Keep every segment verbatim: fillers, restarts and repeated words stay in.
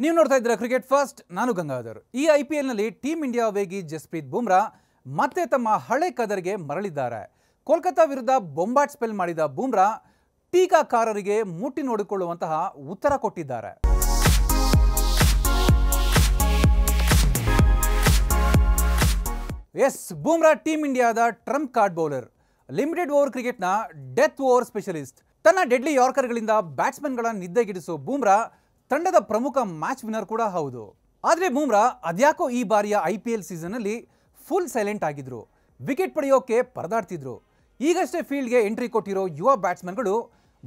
ನೀವು ನೋಡ್ತಾ ಇದ್ದೀರಾ ಕ್ರಿಕೆಟ್ ಫಸ್ಟ್, ನಾನು ಗಂಗಾಧರ್. ಈ ಐ ಪಿ ಎಲ್ ನಲ್ಲಿ ಟೀಮ್ ಇಂಡಿಯಾ ವೇಗಿ ಜಸ್ಪ್ರೀತ್ ಬುಮ್ರಾ ಮತ್ತೆ ತಮ್ಮ ಹಳೆ ಕದರಿಗೆ ಮರಳಿದ್ದಾರೆ. ಕೋಲ್ಕತಾ ವಿರುದ್ಧ ಬೊಂಬಾಟ್ ಸ್ಪೆಲ್ ಮಾಡಿದ ಬುಮ್ರಾ ಟೀಕಾಕಾರರಿಗೆ ಮುಟ್ಟಿ ನೋಡಿಕೊಳ್ಳುವಂತಹ ಉತ್ತರ ಕೊಟ್ಟಿದ್ದಾರೆ. ಎಸ್, ಬುಮ್ರಾ ಟೀಮ್ ಇಂಡಿಯಾದ trump card bowler, limited over ಕ್ರಿಕೆಟ್ನ ಡೆತ್ ಓವರ್ ಸ್ಪೆಷಲಿಸ್ಟ್. ತನ್ನ ಡೆಡ್ಲಿ ಯಾರ್ಕರ್ಗಳಿಂದ ಬ್ಯಾಟ್ಸ್ಮನ್ಗಳ ನಿದ್ದೆಗಿಡಿಸೋ ಬುಮ್ರಾ ತಂಡದ ಪ್ರಮುಖ ಮ್ಯಾಚ್ ವಿನ್ನರ್ ಕೂಡ ಹೌದು. ಆದರೆ ಬುಮ್ರಾ ಅದ್ಯಾಕೋ ಈ ಬಾರಿಯ ಐ ಪಿ ಎಲ್ ಸೀಸನ್ನಲ್ಲಿ ಫುಲ್ ಸೈಲೆಂಟ್ ಆಗಿದ್ರು, ವಿಕೆಟ್ ಪಡೆಯೋಕೆ ಪರದಾಡ್ತಿದ್ರು. ಈಗಷ್ಟೇ ಫೀಲ್ಡ್ಗೆ ಎಂಟ್ರಿ ಕೊಟ್ಟಿರೋ ಯುವ ಬ್ಯಾಟ್ಸ್ಮನ್ಗಳು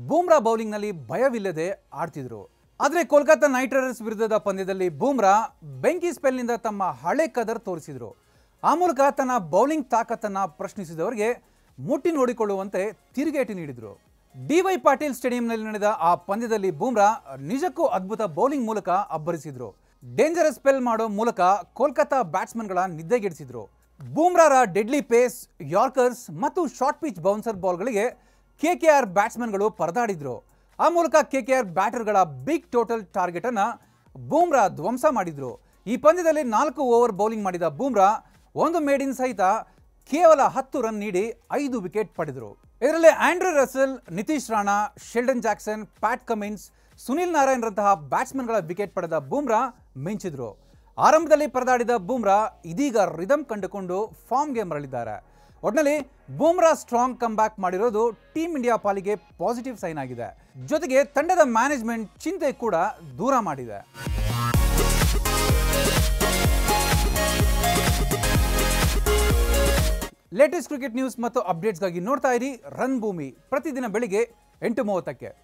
ಬುಮ್ರಾ ಬೌಲಿಂಗ್ನಲ್ಲಿ ಭಯವಿಲ್ಲದೆ ಆಡ್ತಿದ್ರು. ಆದರೆ ಕೋಲ್ಕತಾ ನೈಟ್ ರೈಡರ್ಸ್ ವಿರುದ್ಧದ ಪಂದ್ಯದಲ್ಲಿ ಬುಮ್ರಾ ಬೆಂಕಿ ಸ್ಪೆಲ್ನಿಂದ ತಮ್ಮ ಹಳೆ ಕದರ್ ತೋರಿಸಿದ್ರು. ಆ ಮೂಲಕ ತನ್ನ ಬೌಲಿಂಗ್ ತಾಕತ್ತನ್ನು ಪ್ರಶ್ನಿಸಿದವರಿಗೆ ಮುಟ್ಟಿ ನೋಡಿಕೊಳ್ಳುವಂತೆ ತಿರುಗೇಟು ನೀಡಿದರು. ಡಿವೈ ಪಾಟೀಲ್ ಸ್ಟೇಡಿಯಂನಲ್ಲಿ ನಡೆದ ಆ ಪಂದ್ಯದಲ್ಲಿ ಬುಮ್ರಾ ನಿಜಕ್ಕೂ ಅದ್ಭುತ ಬೌಲಿಂಗ್ ಮೂಲಕ ಅಬ್ಬರಿಸಿದ್ರು. ಡೇಂಜರಸ್ ಸ್ಪೆಲ್ ಮಾಡೋ ಮೂಲಕ ಕೋಲ್ಕತಾ ಬ್ಯಾಟ್ಸ್ಮನ್ಗಳ ನಿದ್ದೆಗೆಡಿಸಿದ್ರು. ಬುಮ್ರಾರ ಡೆಡ್ಲಿ ಪೇಸ್, ಯಾರ್ಕರ್ಸ್ ಮತ್ತು ಶಾರ್ಟ್ ಪಿಚ್ ಬೌನ್ಸರ್ ಬಾಲ್ಗಳಿಗೆ ಕೆ ಕೆ ಆರ್ ಬ್ಯಾಟ್ಸ್ಮನ್ಗಳು ಪರದಾಡಿದ್ರು. ಆ ಮೂಲಕ ಕೆ ಕೆ ಆರ್ ಬ್ಯಾಟರ್ಗಳ ಬಿಗ್ ಟೋಟಲ್ ಟಾರ್ಗೆಟ್ ಅನ್ನು ಬುಮ್ರಾ ಧ್ವಂಸ ಮಾಡಿದ್ರು. ಈ ಪಂದ್ಯದಲ್ಲಿ ನಾಲ್ಕು ಓವರ್ ಬೌಲಿಂಗ್ ಮಾಡಿದ ಬುಮ್ರಾ ಒಂದು ಮೇಡಿನ್ ಸಹಿತ ಕೇವಲ ಹತ್ತು ರನ್ ನೀಡಿ ಐದು ವಿಕೆಟ್ ಪಡೆದರು. ಇದರಲ್ಲಿ Andrew Russell, Nitish Rana, Sheldon Jackson, Pat Cummins, Sunil Narayan ರಂತಹ ಬ್ಯಾಟ್ಸ್ಮನ್ಗಳ ವಿಕೆಟ್ ಪಡೆದ ಬುಮ್ರಾ ಮಿಂಚಿದ್ರು. ಆರಂಭದಲ್ಲಿ ಪರದಾಡಿದ ಬುಮ್ರಾ ಇದೀಗ ರಿದಮ್ ಕಂಡುಕೊಂಡು ಫಾರ್ಮ್ಗೆ ಮರಳಿದ್ದಾರೆ. ಒಟ್ಟಿನಲ್ಲಿ ಬುಮ್ರಾ ಸ್ಟ್ರಾಂಗ್ ಕಮ್ ಬ್ಯಾಕ್ ಮಾಡಿರೋದು ಟೀಮ್ ಇಂಡಿಯಾ ಪಾಲಿಗೆ ಪಾಸಿಟಿವ್ ಸೈನ್ ಆಗಿದೆ. ಜೊತೆಗೆ ತಂಡದ ಮ್ಯಾನೇಜ್ಮೆಂಟ್ ಚಿಂತೆ ಕೂಡ ದೂರ ಮಾಡಿದೆ. ಲೇಟೆಸ್ಟ್ ಕ್ರಿಕೆಟ್ ನ್ಯೂಸ್ ಮತ್ತು ಅಪ್ಡೇಟ್ಸ್ಗಾಗಿ ನೋಡ್ತಾ ಇರಿ ರನ್ ಭೂಮಿ, ಪ್ರತಿದಿನ ಬೆಳಿಗ್ಗೆ ಎಂಟು ಮೂವತ್ತಕ್ಕೆ.